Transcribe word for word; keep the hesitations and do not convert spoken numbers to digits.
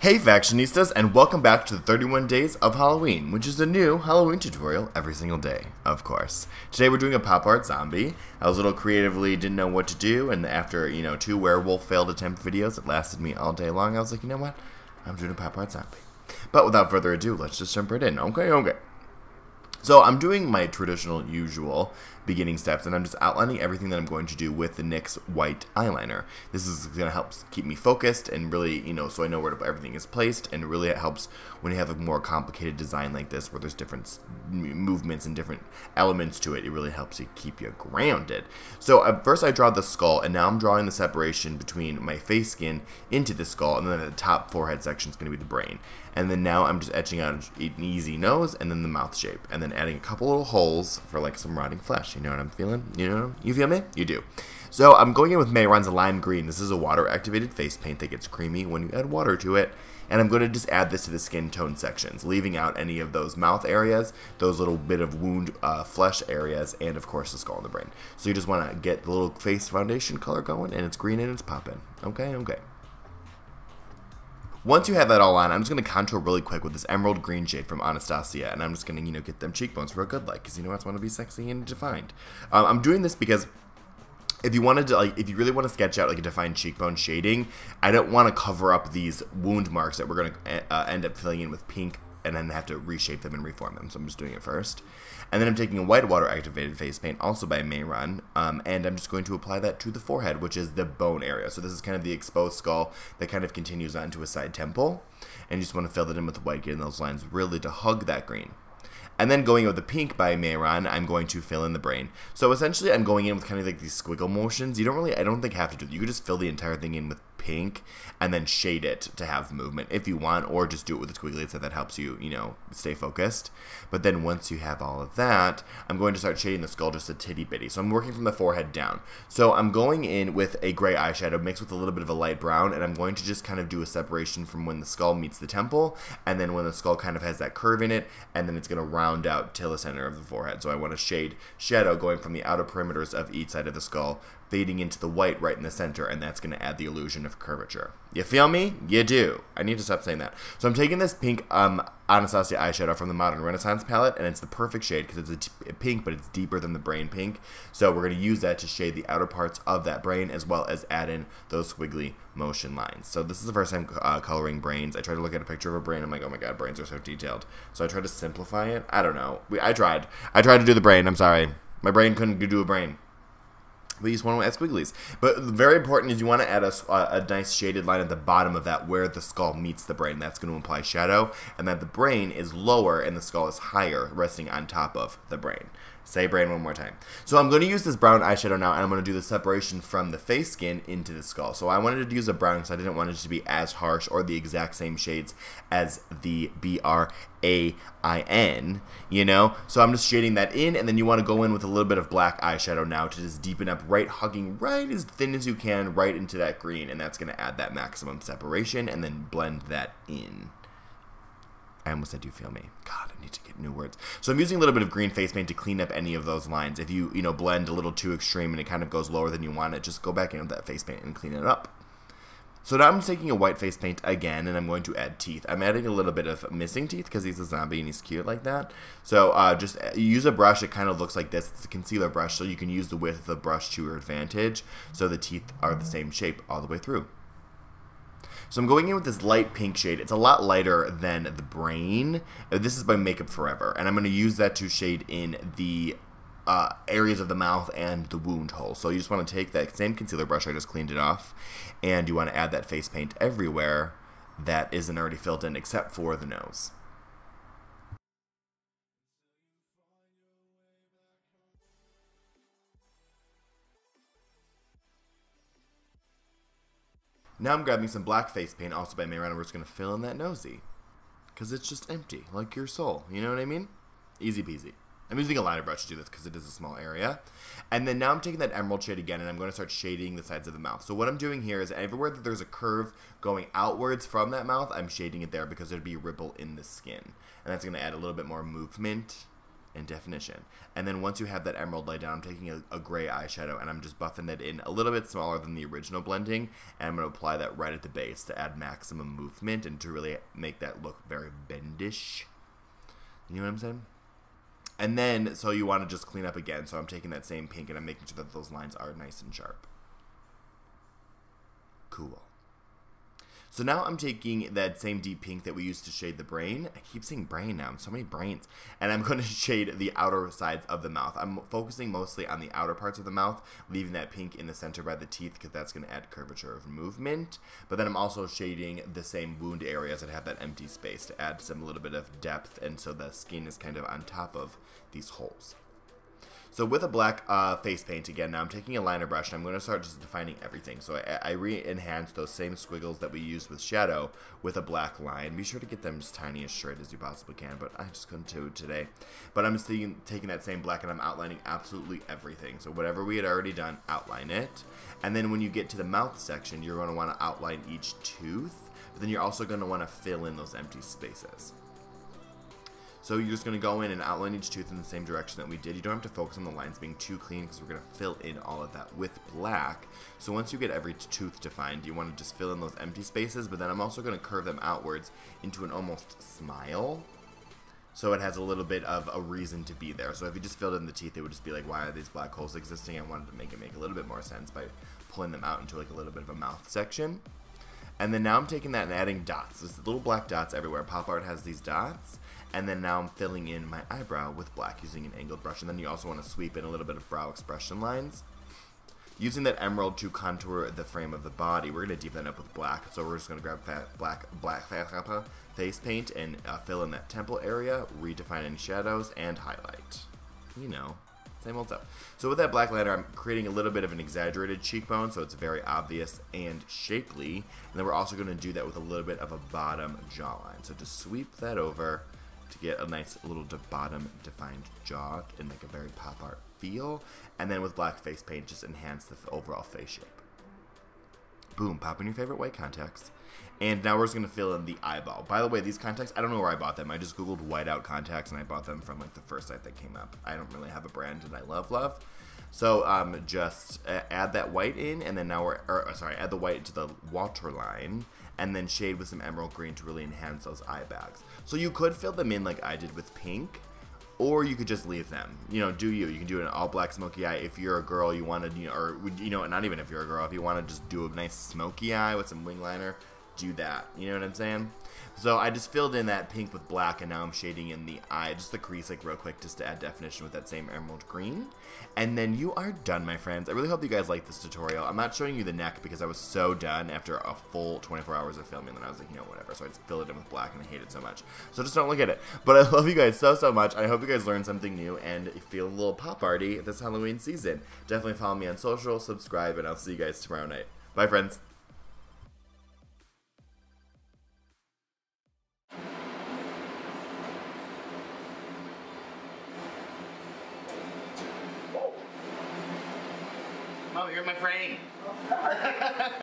Hey Fashionistas, and welcome back to the thirty-one Days of Halloween, which is a new Halloween tutorial every single day, of course. Today we're doing a pop art zombie. I was a little creatively, didn't know what to do, and after, you know, two werewolf failed attempt videos that lasted me all day long, I was like, you know what, I'm doing a pop art zombie. But without further ado, let's just jump right in, okay, okay. So I'm doing my traditional, usual beginning steps, and I'm just outlining everything that I'm going to do with the NYX white eyeliner. This is going to help keep me focused and really, you know, so I know where everything is placed, and really it helps when you have a more complicated design like this where there's different movements and different elements to it. It really helps you keep you grounded. So at first I draw the skull, and now I'm drawing the separation between my face skin into the skull, and then at the top forehead section is going to be the brain. And then now I'm just etching out an easy nose and then the mouth shape, and then adding a couple little holes for like some rotting flesh. You know what I'm feeling? You know? You feel me? You do. So I'm going in with Mehron's Lime Green. This is a water-activated face paint that gets creamy when you add water to it. And I'm going to just add this to the skin tone sections, leaving out any of those mouth areas, those little bit of wound uh, flesh areas, and of course the skull and the brain. So you just want to get the little face foundation color going, and it's green and it's popping. Okay, okay. Once you have that all on, I'm just going to contour really quick with this emerald green shade from Anastasia, and I'm just going to, you know, get them cheekbones real good, like, because, you know, I just want to be sexy and defined. Um, I'm doing this because if you wanted to, like, if you really want to sketch out, like, a defined cheekbone shading, I don't want to cover up these wound marks that we're going to uh, end up filling in with pink and then have to reshape them and reform them, so I'm just doing it first. And then I'm taking a white water-activated face paint, also by Mehron, um, and I'm just going to apply that to the forehead, which is the bone area. So this is kind of the exposed skull that kind of continues on to a side temple, and you just want to fill it in with the white, getting those lines really to hug that green. And then going with the pink by Mehron, I'm going to fill in the brain. So essentially, I'm going in with kind of like these squiggle motions. You don't really, I don't think, have to do that. You could just fill the entire thing in with pink and then shade it to have movement if you want, or just do it with the squiggly, so that helps you, you know, stay focused. But then once you have all of that, I'm going to start shading the skull just a titty bitty. So I'm working from the forehead down. So I'm going in with a gray eyeshadow mixed with a little bit of a light brown, and I'm going to just kind of do a separation from when the skull meets the temple, and then when the skull kind of has that curve in it, and then it's going to round out till the center of the forehead. So I want to shade shadow going from the outer perimeters of each side of the skull, fading into the white right in the center, and that's going to add the illusion of curvature. You feel me? You do. I need to stop saying that. So I'm taking this pink um, Anastasia eyeshadow from the Modern Renaissance palette, and it's the perfect shade because it's a pink, but it's deeper than the brain pink. So we're going to use that to shade the outer parts of that brain, as well as add in those squiggly motion lines. So this is the first time uh, coloring brains. I tried to look at a picture of a brain. I'm like, oh my god, brains are so detailed. So I tried to simplify it. I don't know. We, I tried. I tried to do the brain. I'm sorry. My brain couldn't do a brain. But you just want to add squigglies. But very important is you want to add a, a nice shaded line at the bottom of that where the skull meets the brain. That's going to imply shadow, and that the brain is lower and the skull is higher, resting on top of the brain. Say brain one more time. So I'm going to use this brown eyeshadow now, and I'm going to do the separation from the face skin into the skull. So I wanted to use a brown because I didn't want it to be as harsh or the exact same shades as the B R A I N, you know? So I'm just shading that in, and then you want to go in with a little bit of black eyeshadow now to just deepen up, right, hugging right as thin as you can right into that green, and that's going to add that maximum separation, and then blend that in. I almost said, do you feel me? God, I need to get new words. So I'm using a little bit of green face paint to clean up any of those lines. If you, you know, blend a little too extreme and it kind of goes lower than you want it, just go back in with that face paint and clean it up. So now I'm taking a white face paint again, and I'm going to add teeth. I'm adding a little bit of missing teeth because he's a zombie and he's cute like that. So uh, just use a brush. It kind of looks like this. It's a concealer brush, so you can use the width of the brush to your advantage so the teeth are the same shape all the way through. So I'm going in with this light pink shade. It's a lot lighter than the brain. This is by Makeup Forever, and I'm going to use that to shade in the Uh, areas of the mouth and the wound hole. So you just want to take that same concealer brush, I just cleaned it off, and you want to add that face paint everywhere that isn't already filled in except for the nose. Now I'm grabbing some black face paint, also by Mehron, and we're just going to fill in that nosy, because it's just empty, like your soul. You know what I mean? Easy peasy. I'm using a liner brush to do this because it is a small area. And then now I'm taking that emerald shade again, and I'm going to start shading the sides of the mouth. So what I'm doing here is everywhere that there's a curve going outwards from that mouth, I'm shading it there because there'd be a ripple in the skin. And that's going to add a little bit more movement in definition. And then once you have that emerald light down, I'm taking a, a gray eyeshadow and I'm just buffing it in a little bit smaller than the original blending, and I'm going to apply that right at the base to add maximum movement and to really make that look very bendish. You know what I'm saying? And then, so you want to just clean up again, so I'm taking that same pink and I'm making sure that those lines are nice and sharp. Cool. So now I'm taking that same deep pink that we used to shade the brain. I keep saying brain now. So many brains. And I'm going to shade the outer sides of the mouth. I'm focusing mostly on the outer parts of the mouth, leaving that pink in the center by the teeth because that's going to add curvature of movement. But then I'm also shading the same wound areas that have that empty space to add some little bit of depth, and so the skin is kind of on top of these holes. So with a black uh, face paint, again, now I'm taking a liner brush, and I'm going to start just defining everything. So I, I re-enhance those same squiggles that we used with shadow with a black line. Be sure to get them as tiny and straight as you possibly can, but I just couldn't do it today. But I'm just taking, taking that same black, and I'm outlining absolutely everything. So whatever we had already done, outline it. And then when you get to the mouth section, you're going to want to outline each tooth, but then you're also going to want to fill in those empty spaces. So you're just going to go in and outline each tooth in the same direction that we did. You don't have to focus on the lines being too clean because we're going to fill in all of that with black. So once you get every tooth defined, you want to just fill in those empty spaces, but then I'm also going to curve them outwards into an almost smile. So it has a little bit of a reason to be there. So if you just filled in the teeth, it would just be like, why are these black holes existing? I wanted to make it make a little bit more sense by pulling them out into like a little bit of a mouth section. And then now I'm taking that and adding dots. There's little black dots everywhere. Pop art has these dots. And then now I'm filling in my eyebrow with black using an angled brush. And then you also want to sweep in a little bit of brow expression lines. Using that emerald to contour the frame of the body, we're going to deepen that up with black. So we're just going to grab fat black, black face paint and uh, fill in that temple area, redefine any shadows, and highlight. You know, same old stuff. So with that black liner, I'm creating a little bit of an exaggerated cheekbone, so it's very obvious and shapely. And then we're also going to do that with a little bit of a bottom jawline. So just sweep that over to get a nice little bottom defined jaw in like a very pop art feel. And then with black face paint, just enhance the overall face shape. Boom, pop in your favorite white contacts. And now we're just going to fill in the eyeball. By the way, these contacts, I don't know where I bought them. I just Googled whiteout contacts and I bought them from like the first site that came up. I don't really have a brand and I love love. So um, just add that white in, and then now we're, or, sorry, add the white to the waterline, and then shade with some emerald green to really enhance those eye bags. So you could fill them in like I did with pink, or you could just leave them. You know, do you. You can do an all black smoky eye if you're a girl, you want to, you know, or, you know, not even if you're a girl, if you want to just do a nice smoky eye with some wing liner, do that. You know what I'm saying? So I just filled in that pink with black, and now I'm shading in the eye, just the crease like real quick, just to add definition with that same emerald green. And then you are done, my friends. I really hope you guys like this tutorial. I'm not showing you the neck because I was so done after a full twenty-four hours of filming that I was like, you know, whatever. So I just filled it in with black and I hate it so much. So just don't look at it. But I love you guys so, so much. I hope you guys learned something new and feel a little pop arty this Halloween season. Definitely follow me on social, subscribe, and I'll see you guys tomorrow night. Bye, friends. Oh, you're my frame.